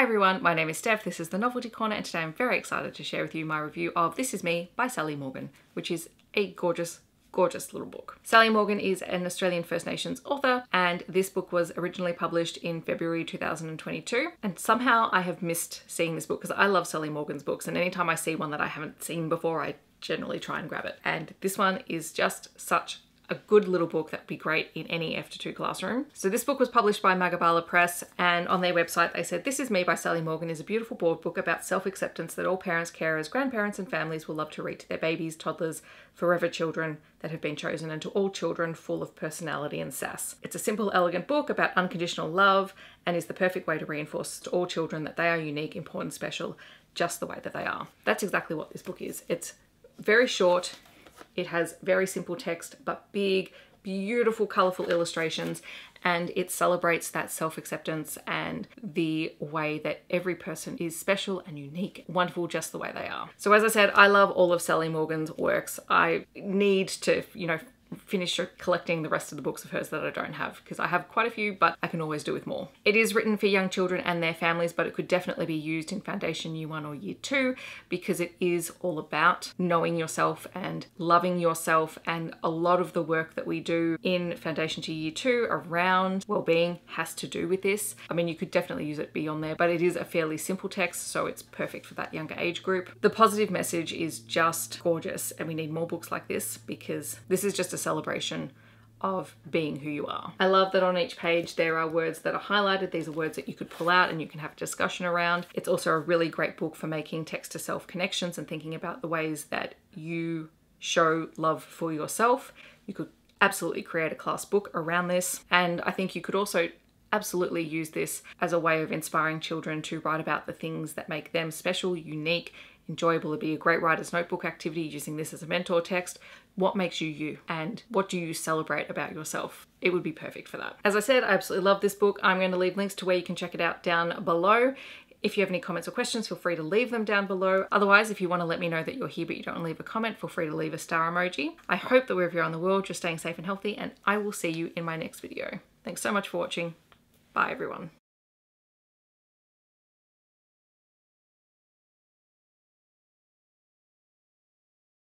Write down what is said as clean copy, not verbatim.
Hi everyone, my name is Dev, this is the Novelty Corner, and today I'm very excited to share with you my review of This Is Me by Sally Morgan, which is a gorgeous little book. Sally Morgan is an Australian First Nations author, and this book was originally published in February 2022, and somehow I have missed seeing this book because I love Sally Morgan's books, and anytime I see one that I haven't seen before I generally try and grab it. And this one is just such a good little book that'd be great in any F2 classroom. So this book was published by Magabala Press, and on their website they said, "This Is Me by Sally Morgan is a beautiful board book about self-acceptance that all parents, carers, grandparents and families will love to read to their babies, toddlers, forever children that have been chosen, and to all children full of personality and sass. It's a simple, elegant book about unconditional love and is the perfect way to reinforce to all children that they are unique, important, special, just the way that they are." That's exactly what this book is. It's very short. It has very simple text, but big, beautiful, colorful illustrations, and it celebrates that self-acceptance and the way that every person is special and unique, wonderful just the way they are. So as I said, I love all of Sally Morgan's works. I need to, finish collecting the rest of the books of hers that I don't have, because I have quite a few, but I can always do with more. It is written for young children and their families, but it could definitely be used in Foundation Year 1 or Year 2, because it is all about knowing yourself and loving yourself, and a lot of the work that we do in Foundation to Year 2 around well-being has to do with this. I mean, you could definitely use it beyond there, but it is a fairly simple text, so it's perfect for that younger age group. The positive message is just gorgeous, and we need more books like this, because this is just a celebration of being who you are. I love that on each page there are words that are highlighted. These are words that you could pull out and you can have a discussion around. It's also a really great book for making text to self connections and thinking about the ways that you show love for yourself. You could absolutely create a class book around this, and I think you could also absolutely use this as a way of inspiring children to write about the things that make them special, unique, enjoyable. It'd be a great writer's notebook activity, using this as a mentor text. What makes you you, and what do you celebrate about yourself? It would be perfect for that. As I said, I absolutely love this book. I'm going to leave links to where you can check it out down below. If you have any comments or questions, feel free to leave them down below. Otherwise, if you want to let me know that you're here but you don't want to leave a comment, feel free to leave a star emoji. I hope that wherever you're in the world, you're staying safe and healthy, and I will see you in my next video. Thanks so much for watching. Bye everyone.